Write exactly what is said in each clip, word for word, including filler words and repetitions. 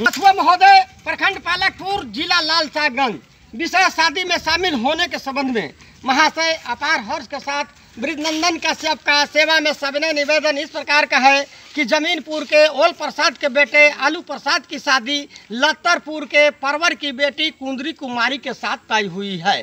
मथुआ महोदय प्रखंड पालकपुर जिला लालसागंज विशेष शादी में शामिल होने के संबंध में महाशय अपार हर्ष के साथ बृजनंदन कश्यप का सेवा में सबने निवेदन इस प्रकार का है कि जमीनपुर के ओल प्रसाद के बेटे आलू प्रसाद की शादी लत्तरपुर के परवर की बेटी कुंदरी कुमारी के साथ तय हुई है।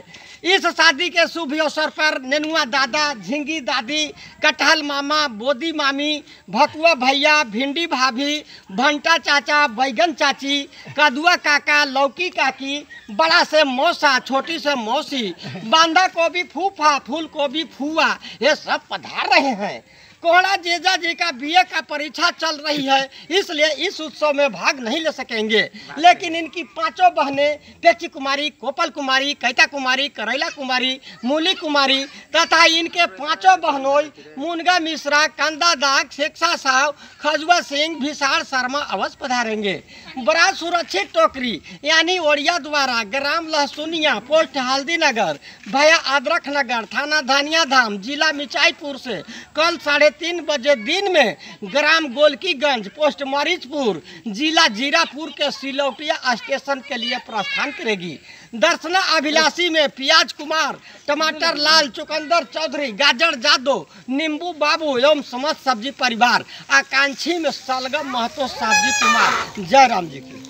इस शादी के शुभ अवसर पर नेनुआ दादा, झिंगी दादी, कटहल मामा, बोदी मामी, भतुआ भैया, भिंडी भाभी, भंटा चाचा, बैगन चाची, कदुआ काका, लौकी काकी, बड़ा से मौसा, छोटी से मौसी, बांधा गोभी फूफा, फूल गोभी फूआ, ये सब पधार रहे हैं। कोहड़ा जीजा जी का बीए का परीक्षा चल रही है, इसलिए इस उत्सव में भाग नहीं ले सकेंगे, लेकिन इनकी पांचों बहनें पेची कुमारी, कोपल कुमारी, कैता कुमारी, करैला कुमारी, मूली कुमारी तथा इनके पांचों बहनोई मुनगा मिश्रा, कंदा दाग, शेखा साहू, खजुआ सिंह, भिसार शर्मा अवश्य पधारेंगे। बड़ा सुरक्षित टोकरी यानी ओरिया द्वारा ग्राम लहसुनिया, पोस्ट हल्दी नगर, भैया अदरख नगर, थाना धानिया धाम, जिला मिचाईपुर से कल साढ़े तीन बजे दिन में ग्राम गोलकीगंज, पोस्ट मरीजपुर, जिला जीरापुर के सिलौटिया स्टेशन के लिए प्रस्थान करेगी। दर्शना अभिलाषी में प्याज कुमार, टमाटर लाल, चुकंदर चौधरी, गाजर जादव, नींबू बाबू एवं समस्त सब्जी परिवार, आकांक्षी में सलगम महतो, सब्जी कुमार। जय राम जी की।